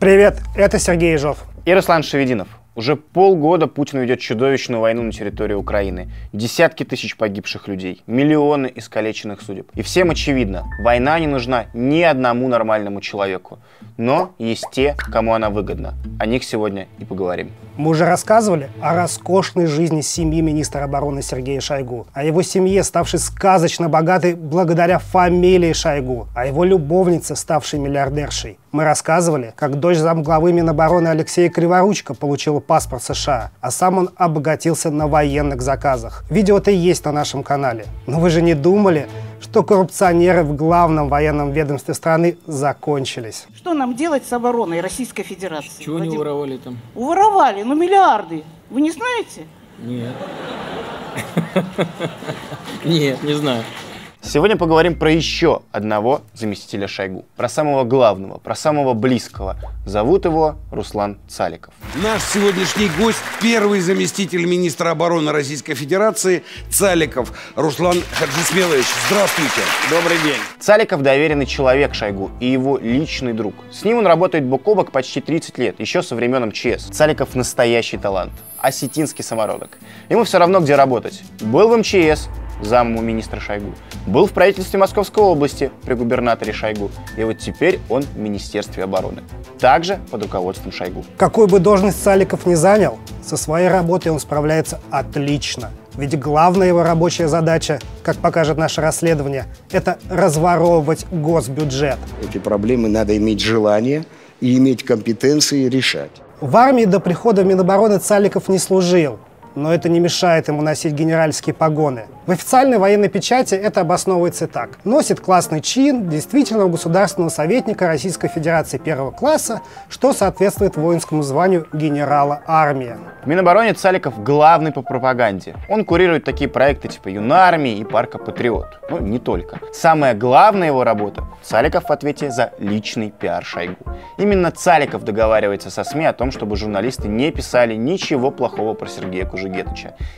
Привет, это Сергей Ежов. И Руслан Шаведдинов. Уже полгода Путин ведет чудовищную войну на территории Украины. Десятки тысяч погибших людей, миллионы искалеченных судеб. И всем очевидно, война не нужна ни одному нормальному человеку. Но есть те, кому она выгодна. О них сегодня и поговорим. Мы уже рассказывали о роскошной жизни семьи министра обороны Сергея Шойгу, о его семье, ставшей сказочно богатой благодаря фамилии Шойгу, о его любовнице, ставшей миллиардершей. Мы рассказывали, как дочь замглавы Минобороны Алексея Криворучка получила паспорт США, а сам он обогатился на военных заказах. Видео-то есть на нашем канале. Но вы же не думали, что коррупционеры в главном военном ведомстве страны закончились. Что нам делать с обороной Российской Федерации? Чего они уворовали там? Уворовали, ну миллиарды. Вы не знаете? Нет. Нет, не знаю. Сегодня поговорим про еще одного заместителя Шойгу. Про самого главного, про самого близкого. Зовут его Руслан Цаликов. Наш сегодняшний гость – первый заместитель министра обороны Российской Федерации Цаликов Руслан Хаджисмелович. Здравствуйте. Добрый день. Цаликов – доверенный человек Шойгу и его личный друг. С ним он работает бок о бок почти 30 лет, еще со времен МЧС. Цаликов – настоящий талант, осетинский самородок. Ему все равно, где работать. Был в МЧС замом министра Шойгу. Был в правительстве Московской области при губернаторе Шойгу. И вот теперь он в Министерстве обороны. Также под руководством Шойгу. Какую бы должность Цаликов ни занял, со своей работой он справляется отлично. Ведь главная его рабочая задача, как покажет наше расследование, это разворовывать госбюджет. Эти проблемы надо иметь желание и иметь компетенции решать. В армии до прихода в Минобороны Цаликов не служил. Но это не мешает ему носить генеральские погоны. В официальной военной печати это обосновывается так. Носит классный чин действительного государственного советника Российской Федерации первого класса, что соответствует воинскому званию генерала армии. В Минобороне Цаликов главный по пропаганде. Он курирует такие проекты типа Юнармии и Парка Патриот. Ну, не только. Самая главная его работа – Цаликов в ответе за личный пиар Шойгу. Именно Цаликов договаривается со СМИ о том, чтобы журналисты не писали ничего плохого про Сергея Кужевича.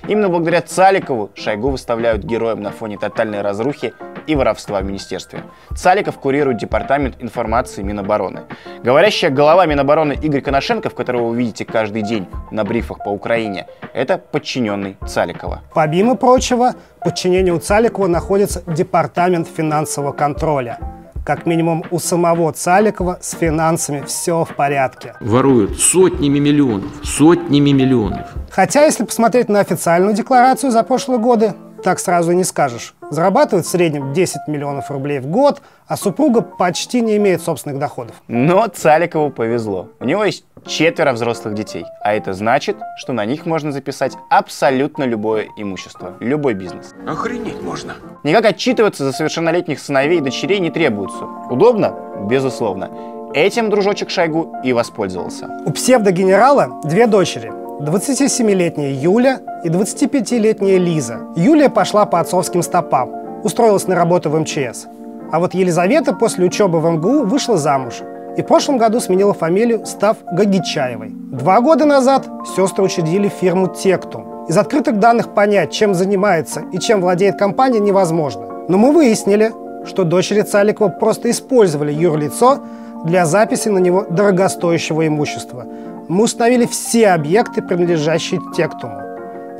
Именно благодаря Цаликову Шойгу выставляют героем на фоне тотальной разрухи и воровства в министерстве. Цаликов курирует департамент информации Минобороны. Говорящая голова Минобороны Игорь Коношенков, которого вы видите каждый день на брифах по Украине, это подчиненный Цаликова. Помимо прочего, в подчинении у Цаликова находится департамент финансового контроля. Как минимум у самого Цаликова с финансами все в порядке. Воруют сотнями миллионов, сотнями миллионов. Хотя, если посмотреть на официальную декларацию за прошлые годы, так сразу и не скажешь. Зарабатывают в среднем 10 миллионов рублей в год, а супруга почти не имеет собственных доходов. Но Цаликову повезло. У него есть 4 взрослых детей. А это значит, что на них можно записать абсолютно любое имущество, любой бизнес. Охренеть можно. Никак отчитываться за совершеннолетних сыновей и дочерей не требуется. Удобно? Безусловно. Этим дружочек Шойгу и воспользовался. У псевдогенерала 2 дочери. 27-летняя Юля и 25-летняя Лиза. Юлия пошла по отцовским стопам, устроилась на работу в МЧС. А вот Елизавета после учебы в МГУ вышла замуж и в прошлом году сменила фамилию, став Гагичаевой. 2 года назад сестры учредили фирму «Тектум». Из открытых данных понять, чем занимается и чем владеет компания, невозможно. Но мы выяснили, что дочери Цаликова просто использовали юрлицо для записи на него дорогостоящего имущества. Мы установили все объекты, принадлежащие Тектуму.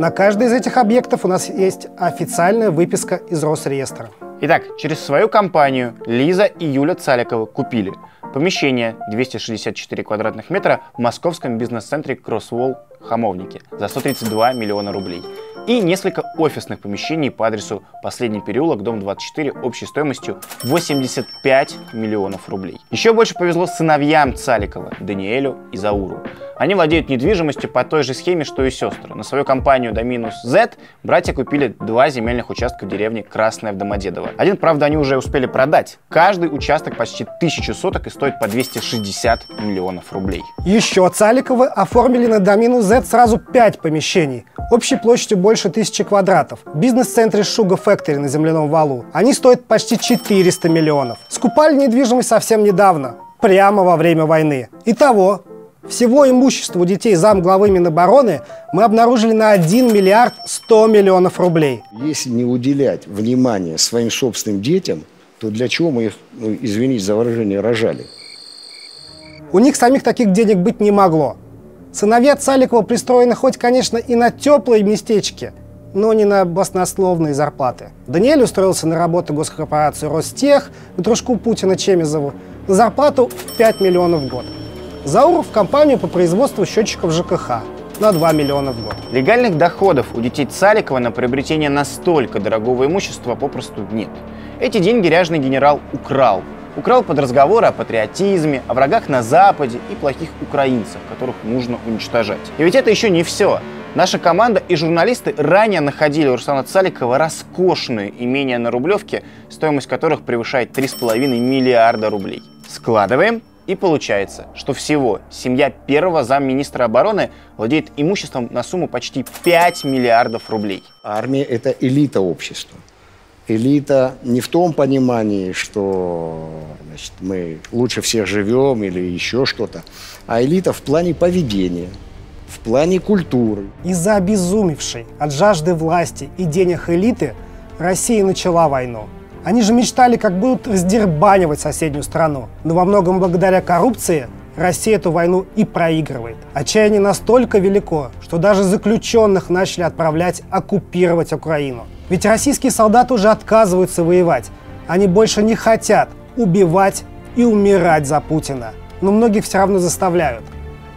На каждый из этих объектов у нас есть официальная выписка из Росреестра. Итак, через свою компанию Лиза и Юля Цаликовы купили помещение 264 квадратных метра в московском бизнес-центре Crosswall Хамовники за 132 миллиона рублей и несколько офисных помещений по адресу Последний переулок, дом 24, общей стоимостью 85 миллионов рублей. Еще больше повезло сыновьям Цаликова, Даниэлю и Зауру. Они владеют недвижимостью по той же схеме, что и сестры. На свою компанию Dominus Z братья купили 2 земельных участка в деревне Красная в Домодедово. Один, правда, они уже успели продать. Каждый участок почти 1000 соток и стоит по 260 миллионов рублей. Еще Цаликовы оформили на Dominus Z сразу 5 помещений, общей площадью больше 1000 квадратов. В бизнес-центре Шуга Фэктори на земляном валу. Они стоят почти 400 миллионов. Скупали недвижимость совсем недавно, прямо во время войны. Итого, всего имущества у детей замглавы Минобороны мы обнаружили на 1 миллиард 100 миллионов рублей. Если не уделять внимания своим собственным детям, то для чего мы их, извините за выражение, рожали? У них самих таких денег быть не могло. Сыновья Цаликова пристроены хоть, конечно, и на теплые местечки, но не на баснословные зарплаты. Даниэль устроился на работу в госкорпорацию «Ростех» к дружку Путина Чемизову на зарплату в 5 миллионов в год. Зауров в компанию по производству счетчиков ЖКХ на 2 миллиона в год. Легальных доходов у детей Цаликова на приобретение настолько дорогого имущества попросту нет. Эти деньги ряженый генерал украл. Украл под разговоры о патриотизме, о врагах на Западе и плохих украинцах, которых нужно уничтожать. И ведь это еще не все. Наша команда и журналисты ранее находили у Руслана Цаликова роскошные имения на Рублевке, стоимость которых превышает 3,5 миллиарда рублей. Складываем, и получается, что всего семья первого замминистра обороны владеет имуществом на сумму почти 5 миллиардов рублей. Армия – это элита общества. Элита не в том понимании, что, значит, мы лучше всех живем или еще что-то, а элита в плане поведения, в плане культуры. Из-за обезумевшей от жажды власти и денег элиты Россия начала войну. Они же мечтали, как будут раздербанивать соседнюю страну. Но во многом благодаря коррупции Россия эту войну и проигрывает. Отчаяние настолько велико, что даже заключенных начали отправлять оккупировать Украину. Ведь российские солдаты уже отказываются воевать. Они больше не хотят убивать и умирать за Путина. Но многих все равно заставляют.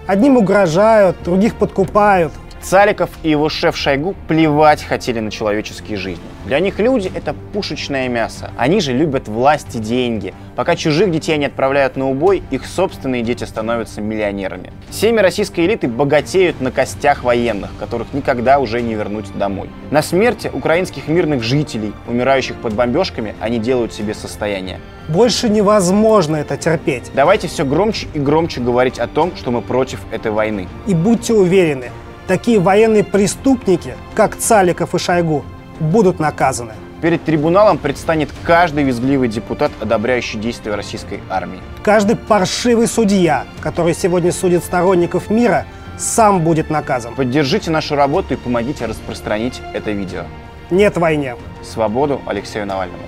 Одним угрожают, других подкупают. Цаликов и его шеф Шойгу плевать хотели на человеческие жизни. Для них люди — это пушечное мясо. Они же любят власть и деньги. Пока чужих детей не отправляют на убой, их собственные дети становятся миллионерами. Семьи российской элиты богатеют на костях военных, которых никогда уже не вернуть домой. На смерти украинских мирных жителей, умирающих под бомбежками, они делают себе состояние. Больше невозможно это терпеть. Давайте все громче и громче говорить о том, что мы против этой войны. И будьте уверены, такие военные преступники, как Цаликов и Шойгу, будут наказаны. Перед трибуналом предстанет каждый визгливый депутат, одобряющий действия российской армии. Каждый паршивый судья, который сегодня судит сторонников мира, сам будет наказан. Поддержите нашу работу и помогите распространить это видео. Нет войне. Свободу Алексею Навальному.